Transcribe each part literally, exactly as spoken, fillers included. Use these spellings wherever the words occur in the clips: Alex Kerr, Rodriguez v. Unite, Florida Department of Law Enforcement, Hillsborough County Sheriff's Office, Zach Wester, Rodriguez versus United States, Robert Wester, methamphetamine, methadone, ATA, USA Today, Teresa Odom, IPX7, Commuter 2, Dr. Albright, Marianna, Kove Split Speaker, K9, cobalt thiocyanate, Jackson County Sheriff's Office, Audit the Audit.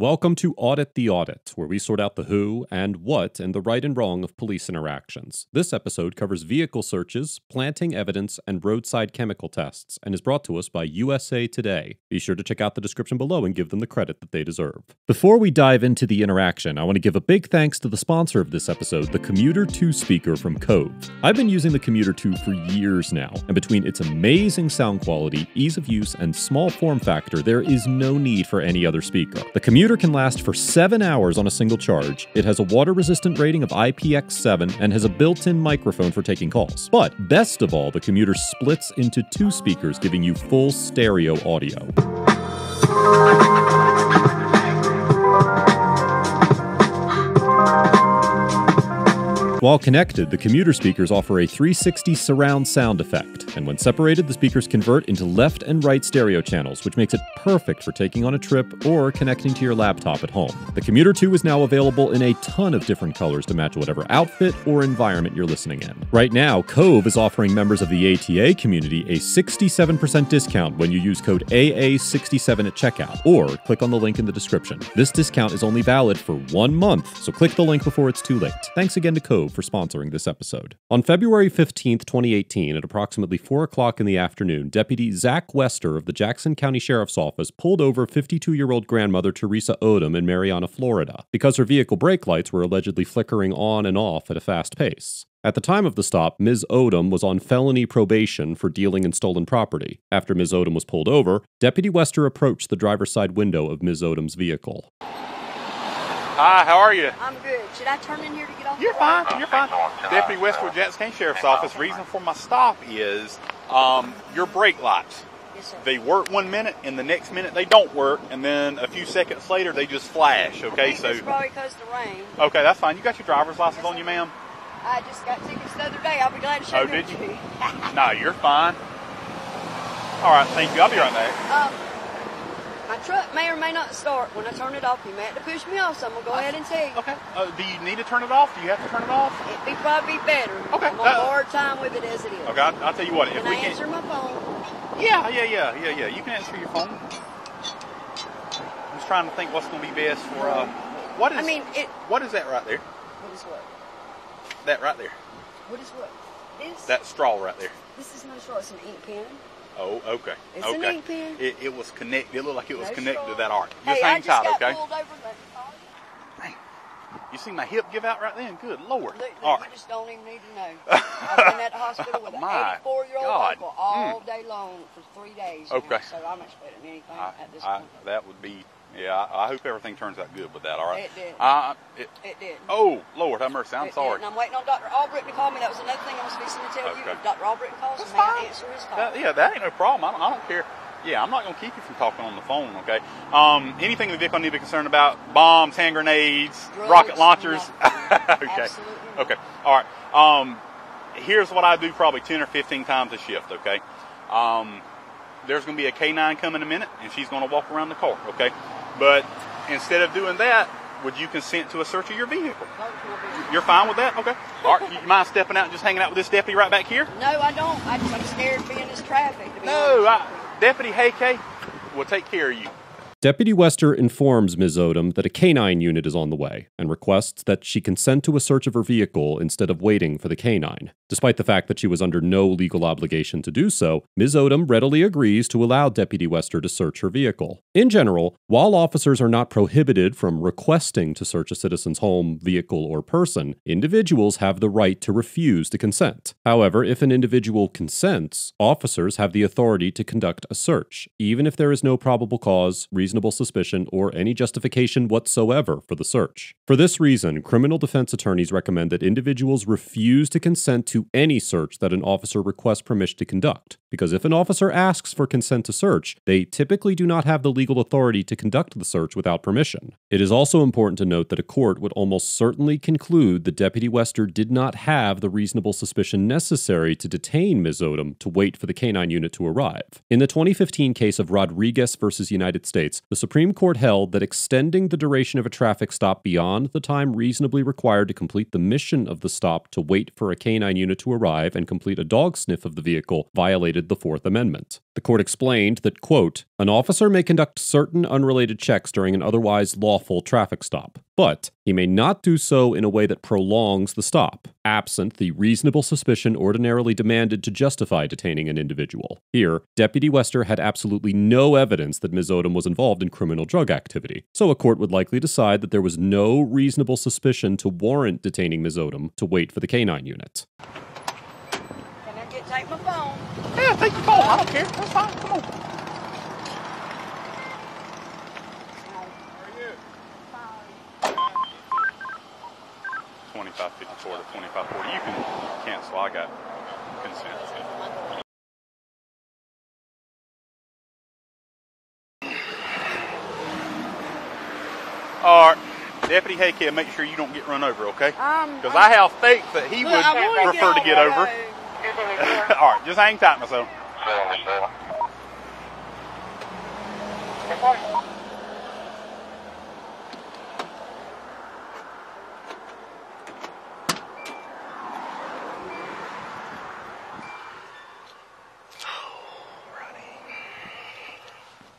Welcome to Audit the Audit, where we sort out the who and what and the right and wrong of police interactions. This episode covers vehicle searches, planting evidence, and roadside chemical tests, and is brought to us by U S A Today. Be sure to check out the description below and give them the credit that they deserve. Before we dive into the interaction, I want to give a big thanks to the sponsor of this episode, the Commuter two speaker from Kove. I've been using the Commuter two for years now, and between its amazing sound quality, ease of use, and small form factor, there is no need for any other speaker. The Commuter can last for seven hours on a single charge. It has a water-resistant rating of I P X seven and has a built-in microphone for taking calls. But best of all, the Commuter splits into two speakers, giving you full stereo audio. While connected, the Commuter speakers offer a three sixty surround sound effect, and when separated, the speakers convert into left and right stereo channels, which makes it perfect for taking on a trip or connecting to your laptop at home. The Commuter two is now available in a ton of different colors to match whatever outfit or environment you're listening in. Right now, Kove is offering members of the A T A community a sixty-seven percent discount when you use code A A sixty-seven at checkout, or click on the link in the description. This discount is only valid for one month, so click the link before it's too late. Thanks again to Kove for sponsoring this episode. On February fifteenth, twenty eighteen, at approximately four o'clock in the afternoon, Deputy Zach Wester of the Jackson County Sheriff's Office pulled over fifty-two-year-old grandmother Teresa Odom in Marianna, Florida, because her vehicle brake lights were allegedly flickering on and off at a fast pace. At the time of the stop, Miz Odom was on felony probation for dealing in stolen property. After Miz Odom was pulled over, Deputy Wester approached the driver's side window of Miz Odom's vehicle. Hi, how are you? I'm good. Should I turn in here to get off? You're fine. You're fine. Deputy Westwood, Jackson County Sheriff's Office. Reason for my stop is um, your brake lights. Yes, sir. They work one minute, and the next minute they don't work, and then a few seconds later they just flash. Okay, I think so it's probably because of the rain. Okay, that's fine. You got your driver's license yes, on you, ma'am? I just got tickets the other day. I'll be glad to show oh, them. Oh, did you? you. No, you're fine. All right, thank you. I'll be right back. Um, My truck may or may not start. When I turn it off, you may have to push me off, so I'm going to go ahead and tell you. Okay. Uh, do you need to turn it off? Do you have to turn it off? It'd be probably better. Okay. I'm on a hard time with it as it is. Okay, I'll, I'll tell you what. If can we I can answer my phone? Yeah, yeah, yeah, yeah, yeah. You can answer your phone. I'm just trying to think what's going to be best for... Uh, what is, I mean, it... What is that right there? What is what? That right there. What is what? This? That straw right there. This is no straw. It's an ink pen. Oh, okay. It's okay. An ink pen. It, it was connected. It looked like it was no connected straw. To that arc. Just hey, hang I just tight, got okay? Pulled over the... Dang. You see my hip give out right then? Good Lord. Look, look, all you right. Just don't even need to know. I've been at the hospital with an eighty-four-year-old uncle all mm. day long for three days. Okay. Now, so I'm expecting anything I, at this I, point. That would be, yeah, I, I hope everything turns out good with that, all right? It did. I, it, it did. Oh, Lord, have mercy. I'm it sorry. Did. And I'm waiting on Doctor Albright to call me. That was another thing I was fixing to tell okay. you. If Doctor Albright calls me, I answer his call. That, yeah, that ain't no problem. I don't, I don't care. Yeah, I'm not going to keep you from talking on the phone, okay? Um, anything in the vehicle I need to be concerned about? Bombs, hand grenades, drugs, rocket launchers? Okay. Absolutely. Okay. All right. Um, here's what I do probably ten or fifteen times a shift, okay? Um, there's going to be a K nine coming in a minute, and she's going to walk around the car, okay? But instead of doing that, would you consent to a search of your vehicle? You're fine with that? Okay. All right. You mind stepping out and just hanging out with this deputy right back here? No, I don't. I just, I'm scared of being in this traffic. To be no, honest. I... Deputy Haykay will take care of you. Deputy Wester informs Miz Odom that a K nine unit is on the way and requests that she consent to a search of her vehicle instead of waiting for the K nine. Despite the fact that she was under no legal obligation to do so, Miz Odom readily agrees to allow Deputy Wester to search her vehicle. In general, while officers are not prohibited from requesting to search a citizen's home, vehicle, or person, individuals have the right to refuse to consent. However, if an individual consents, officers have the authority to conduct a search, even if there is no probable cause, reason, reasonable suspicion, or any justification whatsoever for the search. For this reason, criminal defense attorneys recommend that individuals refuse to consent to any search that an officer requests permission to conduct, because if an officer asks for consent to search, they typically do not have the legal authority to conduct the search without permission. It is also important to note that a court would almost certainly conclude that Deputy Wester did not have the reasonable suspicion necessary to detain Miz Odom to wait for the K nine unit to arrive. In the twenty fifteen case of Rodriguez versus United States, the Supreme Court held that extending the duration of a traffic stop beyond the time reasonably required to complete the mission of the stop to wait for a K nine unit to arrive and complete a dog sniff of the vehicle violated the Fourth Amendment. The court explained that, quote, an officer may conduct certain unrelated checks during an otherwise lawful traffic stop, but he may not do so in a way that prolongs the stop, absent the reasonable suspicion ordinarily demanded to justify detaining an individual. Here, Deputy Wester had absolutely no evidence that Miz Odom was involved in criminal drug activity, so a court would likely decide that there was no reasonable suspicion to warrant detaining Miz Odom to wait for the K nine unit. Can I get take my phone? Yeah, take your phone. I don't care. That's fine. Come on. twenty-five fifty-four to twenty-five forty. You can cancel. I got consent. All right. Deputy Haykill, make sure you don't get run over, okay? Because um, I have faith that he look, would prefer get to get over. All right, just hang tight, my son.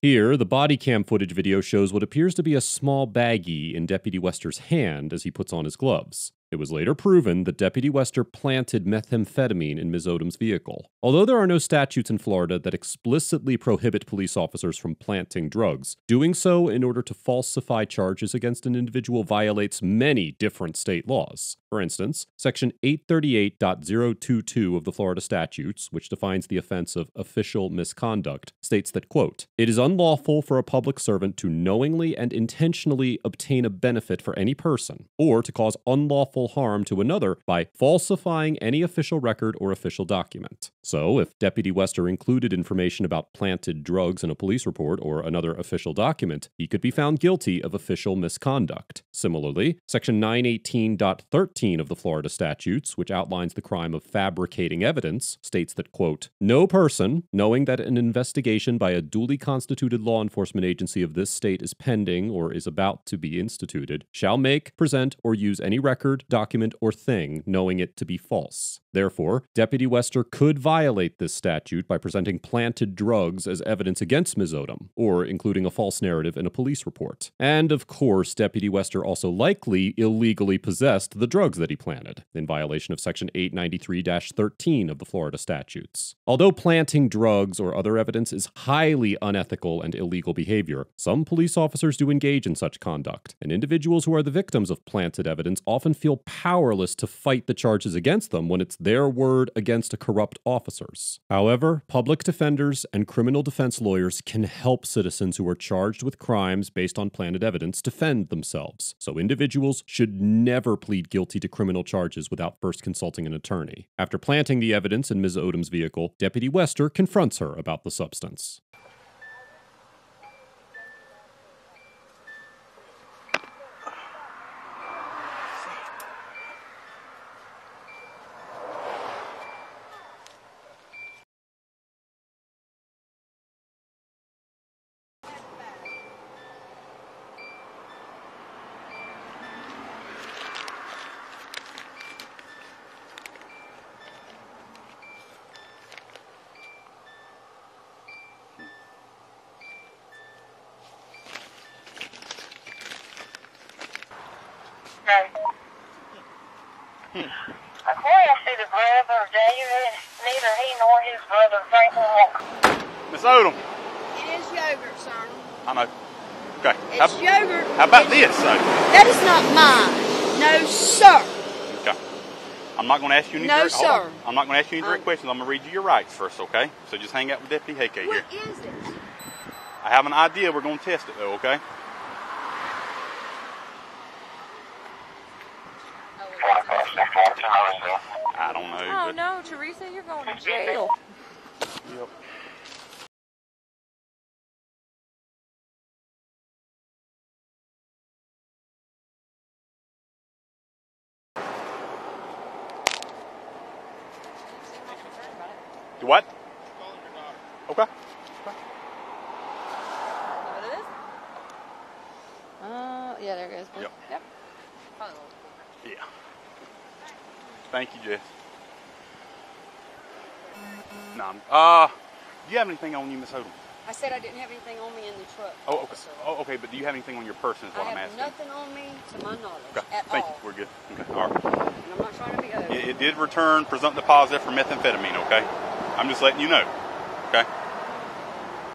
Here, the body cam footage video shows what appears to be a small baggie in Deputy Wester's hand as he puts on his gloves. It was later proven that Deputy Wester planted methamphetamine in Miz Odom's vehicle. Although there are no statutes in Florida that explicitly prohibit police officers from planting drugs, doing so in order to falsify charges against an individual violates many different state laws. For instance, Section eight thirty-eight point zero two two of the Florida statutes, which defines the offense of official misconduct, states that, quote, it is unlawful for a public servant to knowingly and intentionally obtain a benefit for any person, or to cause unlawful harm to another by falsifying any official record or official document. So, if Deputy Wester included information about planted drugs in a police report or another official document, he could be found guilty of official misconduct. Similarly, Section nine eighteen point thirteen of the Florida statutes, which outlines the crime of fabricating evidence, states that, quote, no person, knowing that an investigation by a duly constituted law enforcement agency of this state is pending or is about to be instituted, shall make, present, or use any record, document, or thing, knowing it to be false. Therefore, Deputy Wester could violate this statute by presenting planted drugs as evidence against Miz Odom, or including a false narrative in a police report. And of course, Deputy Wester also likely illegally possessed the drugs that he planted, in violation of Section eight ninety-three dash thirteen of the Florida statutes. Although planting drugs or other evidence is highly unethical and illegal behavior, some police officers do engage in such conduct, and individuals who are the victims of planted evidence often feel powerless to fight the charges against them when it's their word against a corrupt officers. However, public defenders and criminal defense lawyers can help citizens who are charged with crimes based on planted evidence defend themselves, so individuals should never plead guilty to criminal charges without first consulting an attorney. After planting the evidence in Miz Odom's vehicle, Deputy Wester confronts her about the substance. Miss Odom. It is yogurt, sir. I know. Okay. It's how, yogurt. How about it's, this, sir? That is not mine. No, sir. Okay. I'm not going to ask you any no, direct, sir. I'm not going to ask you any direct um, questions. I'm going to read you your rights first, okay? So just hang out with Deputy Hayke here. What is this? I have an idea. We're going to test it, though, okay? I don't know. Oh, but no, Teresa, you're going to jail. Yep. You what? Okay. Okay. What it is? Uh, yeah, there it goes. Yep. Yep. Yeah. Thank you, Jess. No, I'm, uh, Do you have anything on you, Miz Odom? I said I didn't have anything on me in the truck. Oh, okay. Officer. Oh, okay, but do you have anything on your person is what I I'm asking? I have nothing on me to my knowledge okay. at Thank all. Thank you. We're good. Okay. All right. And I'm not trying to be over. It, it did return presumptive positive for methamphetamine, okay? I'm just letting you know, okay?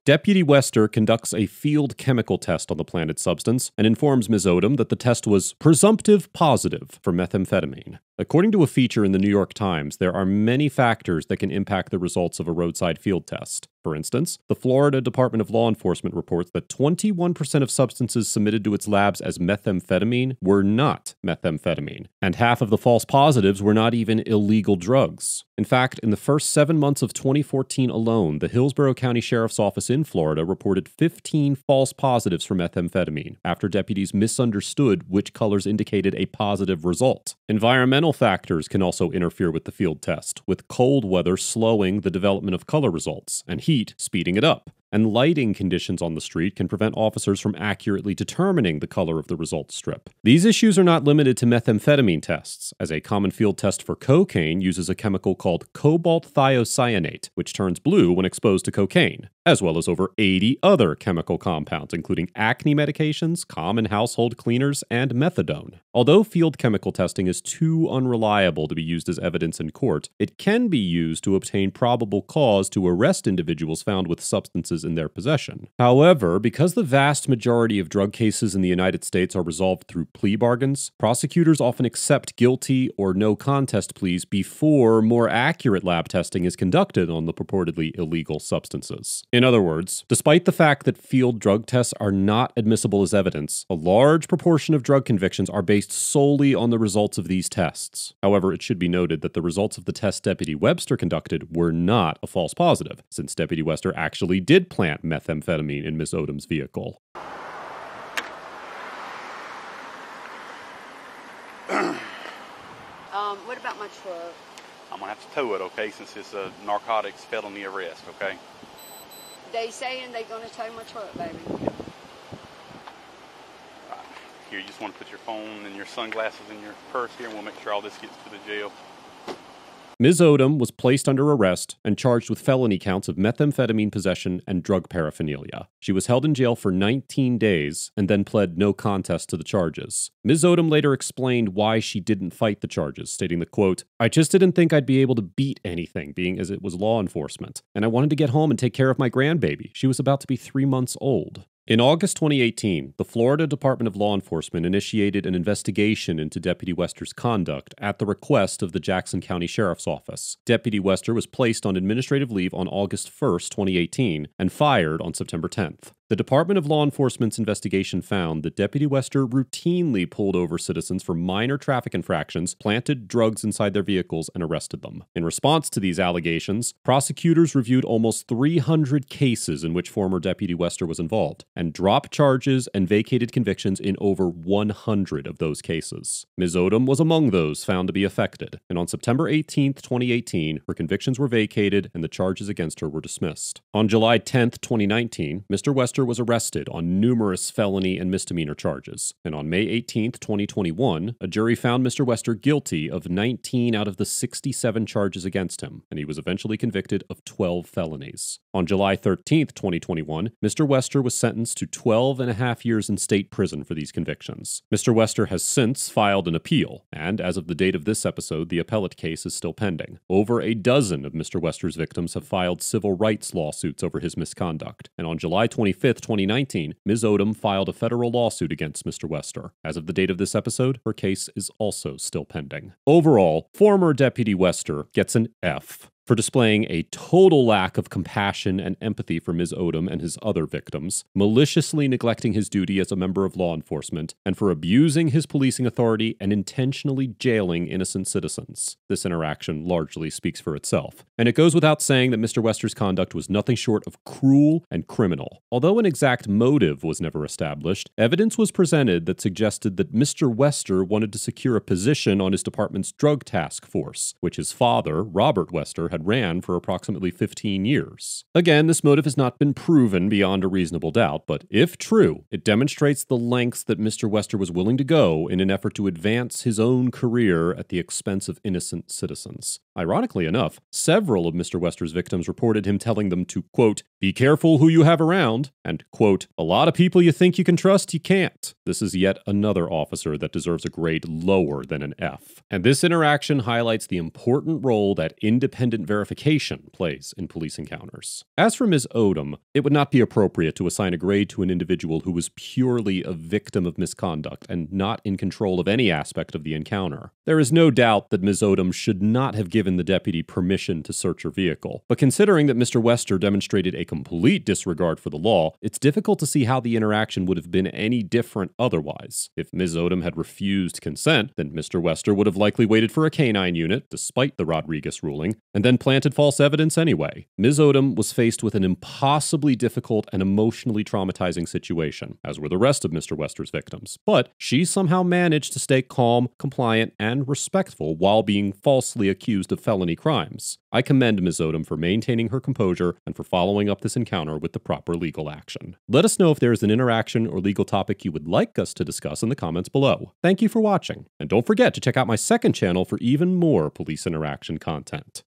Deputy Wester conducts a field chemical test on the planted substance and informs Miz Odom that the test was presumptive positive for methamphetamine. According to a feature in the New York Times, there are many factors that can impact the results of a roadside field test. For instance, the Florida Department of Law Enforcement reports that twenty-one percent of substances submitted to its labs as methamphetamine were not methamphetamine, and half of the false positives were not even illegal drugs. In fact, in the first seven months of twenty fourteen alone, the Hillsborough County Sheriff's Office in Florida reported fifteen false positives for methamphetamine after deputies misunderstood which colors indicated a positive result. Environmental factors can also interfere with the field test, with cold weather slowing the development of color results, and heat speeding it up, and lighting conditions on the street can prevent officers from accurately determining the color of the results strip. These issues are not limited to methamphetamine tests, as a common field test for cocaine uses a chemical called cobalt thiocyanate, which turns blue when exposed to cocaine, as well as over eighty other chemical compounds, including acne medications, common household cleaners, and methadone. Although field chemical testing is too unreliable to be used as evidence in court, it can be used to obtain probable cause to arrest individuals found with substances in their possession. However, because the vast majority of drug cases in the United States are resolved through plea bargains, prosecutors often accept guilty or no contest pleas before more accurate lab testing is conducted on the purportedly illegal substances. In other words, despite the fact that field drug tests are not admissible as evidence, a large proportion of drug convictions are based solely on the results of these tests. However, it should be noted that the results of the test Deputy Wester conducted were not a false positive, since Deputy Wester actually did plant methamphetamine in Miz Odom's vehicle. Um, what about my truck? I'm gonna have to tow it, okay, since it's a narcotics felony arrest, okay? They saying they gonna tow my truck, baby. Yeah. Right. Here, you just wanna put your phone and your sunglasses in your purse here, and we'll make sure all this gets to the jail. Miz Odom was placed under arrest and charged with felony counts of methamphetamine possession and drug paraphernalia. She was held in jail for nineteen days and then pled no contest to the charges. Miz Odom later explained why she didn't fight the charges, stating the quote, "I just didn't think I'd be able to beat anything, being as it was law enforcement. And I wanted to get home and take care of my grandbaby. She was about to be three months old." In August twenty eighteen, the Florida Department of Law Enforcement initiated an investigation into Deputy Wester's conduct at the request of the Jackson County Sheriff's Office. Deputy Wester was placed on administrative leave on August first, twenty eighteen, and fired on September tenth. The Department of Law Enforcement's investigation found that Deputy Wester routinely pulled over citizens for minor traffic infractions, planted drugs inside their vehicles, and arrested them. In response to these allegations, prosecutors reviewed almost three hundred cases in which former Deputy Wester was involved, and dropped charges and vacated convictions in over one hundred of those cases. Miz Odom was among those found to be affected, and on September eighteenth, twenty eighteen, her convictions were vacated and the charges against her were dismissed. On July tenth, twenty nineteen, Mister Wester was arrested on numerous felony and misdemeanor charges, and on May eighteenth, twenty twenty-one, a jury found Mister Wester guilty of nineteen out of the sixty-seven charges against him, and he was eventually convicted of twelve felonies. On July thirteenth, twenty twenty-one, Mister Wester was sentenced to twelve and a half years in state prison for these convictions. Mister Wester has since filed an appeal, and as of the date of this episode, the appellate case is still pending. Over a dozen of Mister Wester's victims have filed civil rights lawsuits over his misconduct, and on July twenty-fifth, twenty nineteen, Miz Odom filed a federal lawsuit against Mister Wester. As of the date of this episode, her case is also still pending. Overall, former Deputy Wester gets an F for displaying a total lack of compassion and empathy for Miz Odom and his other victims, maliciously neglecting his duty as a member of law enforcement, and for abusing his policing authority and intentionally jailing innocent citizens. This interaction largely speaks for itself. And it goes without saying that Mister Wester's conduct was nothing short of cruel and criminal. Although an exact motive was never established, evidence was presented that suggested that Mister Wester wanted to secure a position on his department's drug task force, which his father, Robert Wester, had had ran for approximately fifteen years. Again, this motive has not been proven beyond a reasonable doubt, but if true, it demonstrates the lengths that Mister Wester was willing to go in an effort to advance his own career at the expense of innocent citizens. Ironically enough, several of Mister Wester's victims reported him telling them to, quote, be careful who you have around, and, quote, a lot of people you think you can trust, you can't. This is yet another officer that deserves a grade lower than an F. And this interaction highlights the important role that independent verification plays in police encounters. As for Miz Odom, it would not be appropriate to assign a grade to an individual who was purely a victim of misconduct and not in control of any aspect of the encounter. There is no doubt that Miz Odom should not have given the deputy permission to search her vehicle, but considering that Mister Wester demonstrated a complete disregard for the law, it's difficult to see how the interaction would have been any different otherwise. If Miz Odom had refused consent, then Mister Wester would have likely waited for a canine unit, despite the Rodriguez ruling, and then planted false evidence anyway. Miz Odom was faced with an impossibly difficult and emotionally traumatizing situation, as were the rest of Mister Wester's victims, but she somehow managed to stay calm, compliant, and respectful while being falsely accused of felony crimes. I commend Miz Odom for maintaining her composure and for following up this encounter with the proper legal action. Let us know if there is an interaction or legal topic you would like us to discuss in the comments below. Thank you for watching, and don't forget to check out my second channel for even more police interaction content.